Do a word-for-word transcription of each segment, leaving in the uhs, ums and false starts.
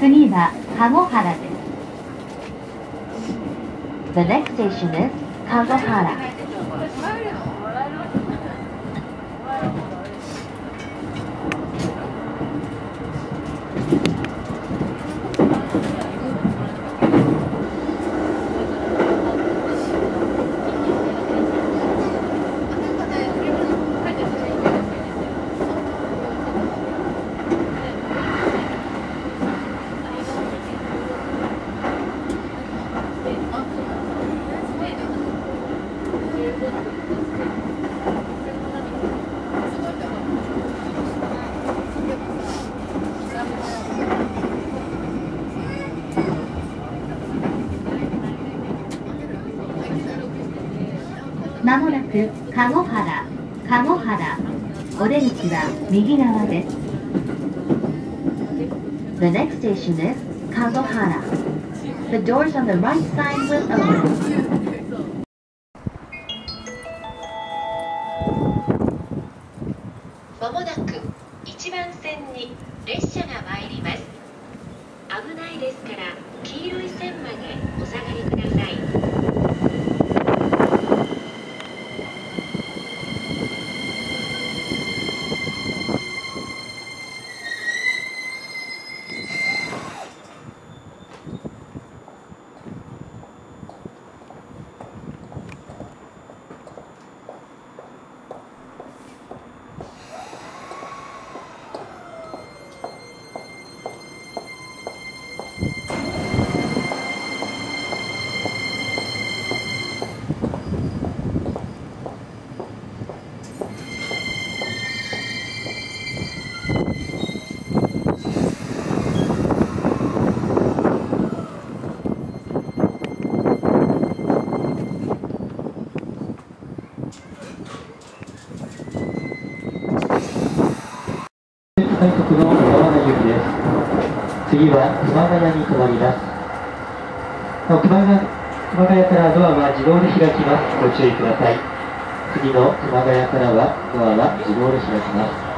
次はかごはらです。 The next station is かごはら。 まもなくかごはら、かごはら、お出口は右側です。 The next station is かごはら。 The doors on the right side will open. まもなくいちばん線に列車が参ります。危ないですから黄色い線までお下がりください。 快速の熊谷行きです。次は熊谷に止まります。熊谷、熊谷からドアは自動で開きます。ご注意ください。次の熊谷からはドアは自動で開きます。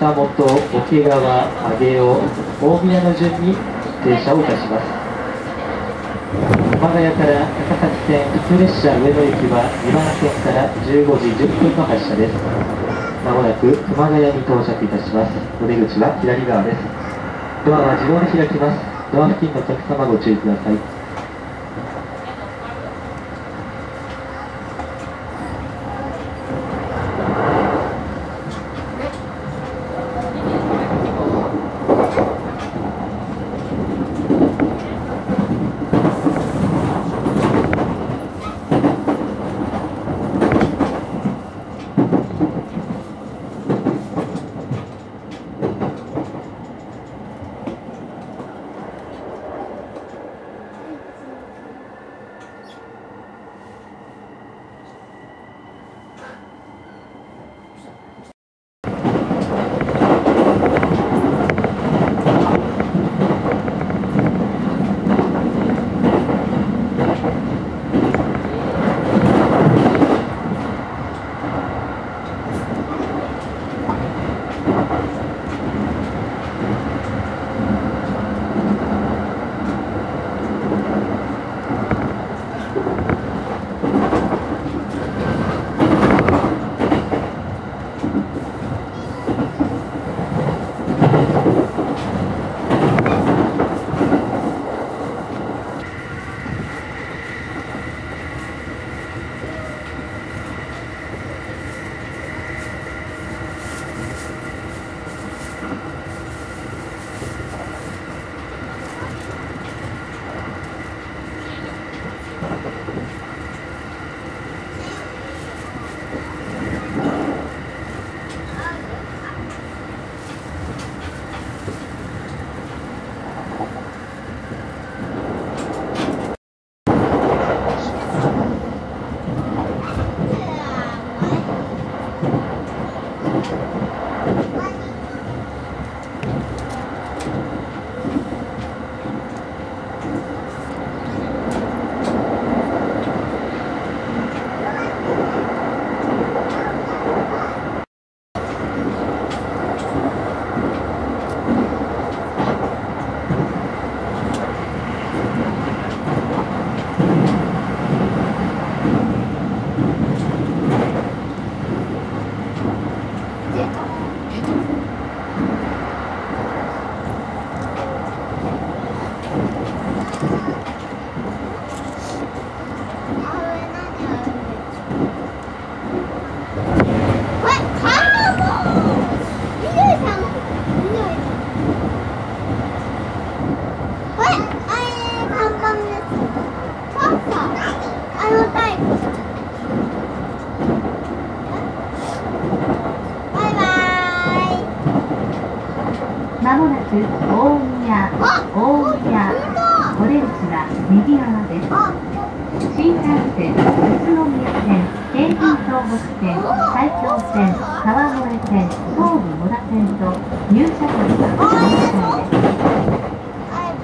北本、桶川、上尾、大宮の順に停車をいたします。熊谷から高崎線普通列車上野行きはにばん線からじゅうごじじゅっぷんの発車です。まもなく熊谷に到着いたします。お出口は左側です。ドアは自動で開きます。ドア付近のお客様ご注意ください。東武線、川越線、東武野田線と入車口が